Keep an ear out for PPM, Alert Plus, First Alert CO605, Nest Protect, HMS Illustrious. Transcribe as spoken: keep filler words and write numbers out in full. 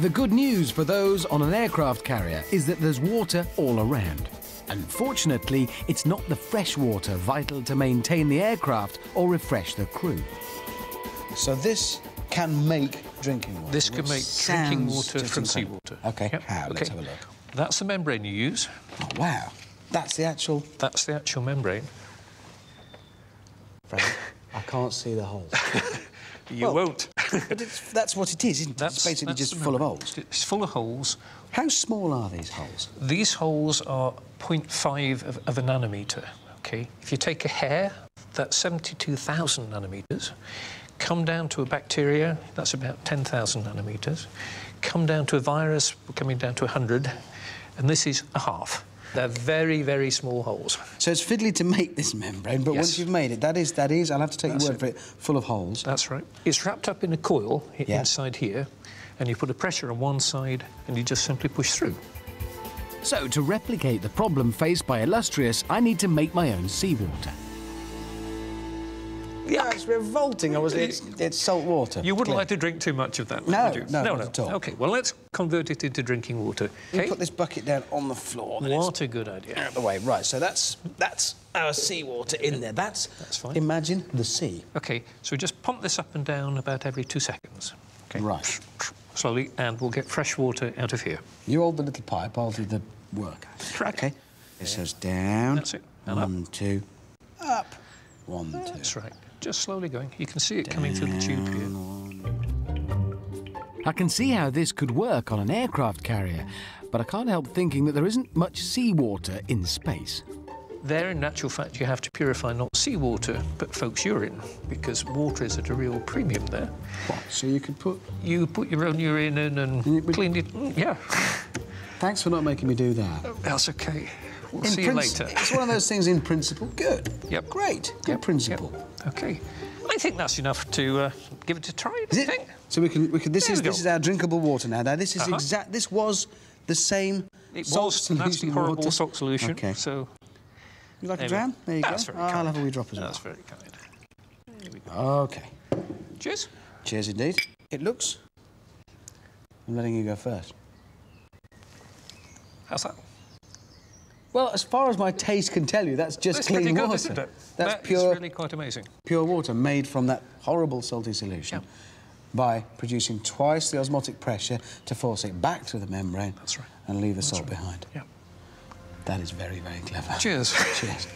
The good news for those on an aircraft carrier is that there's water all around. Unfortunately, it's not the fresh water vital to maintain the aircraft or refresh the crew. So this can make drinking water? This can make drinking water from seawater. OK, yep. How? Let's okay. have a look. That's the membrane you use. Oh, wow. That's the actual... That's the actual membrane. Frank, I can't see the holes. You well, won't. But it's, that's what it is, isn't it? That's, it's basically that's just full of holes. It's full of holes. How small are these holes? These holes are zero point five of, of a nanometre, OK? If you take a hair, that's seventy-two thousand nanometres. Come down to a bacteria, that's about ten thousand nanometres. Come down to a virus, we're coming down to one hundred. And this is a half. They're very, very small holes. So it's fiddly to make this membrane, but yes. once you've made it, that is, that is, I'll have to take that's your word it. for it, full of holes. That's right. It's wrapped up in a coil yeah. inside here, and you put a pressure on one side, and you just simply push through. So to replicate the problem faced by Illustrious, I need to make my own seawater. Yeah, it's revolting. I was, it's, it's salt water. You wouldn't clear. like to drink too much of that, no, would you? No, no, no. At all. OK, well, let's convert it into drinking water. Okay. You put this bucket down on the floor. What a good idea. Out of the way. Right, so that's, that's our seawater in there. That's, that's fine. Imagine the sea. OK, so we just pump this up and down about every two seconds. Okay. Right. Slowly, and we'll get fresh water out of here. You hold the little pipe, I'll do the work. Correct. OK. It says down. That's it. And one, up. two. Up. One, two. That's right. Just slowly going. You can see it coming through the tube here. I can see how this could work on an aircraft carrier, but I can't help thinking that there isn't much seawater in space. There, in actual fact, you have to purify not seawater, but folks' urine, because water is at a real premium there. What? So you could put... You put your own urine in and you... clean it... Yeah. Thanks for not making me do that. That's OK. We'll in see you later. It's one of those things in principle. Good. Yep. Great. Good yep. principle. Yep. OK. I think that's enough to uh, give it a try, is I think. It? So we can... We can this, is, we this is our drinkable water now. Now, this is uh-huh. exact... This was the same it salt was, solution. It was the horrible water. salt solution, okay. so... You like there a dram? There you that's go. Very I'll kind. have a wee drop as well. That's very kind. There we go. OK. Cheers. Cheers, indeed. It looks... I'm letting you go first. How's that? Well, as far as my taste can tell you, that's just that's clean water. Good, isn't it? That's that pure, is really quite amazing. Pure water made from that horrible salty solution yeah. by producing twice the osmotic pressure to force it back through the membrane that's right. and leave the that's salt right. behind. Yeah. That is very, very clever. Cheers. Cheers.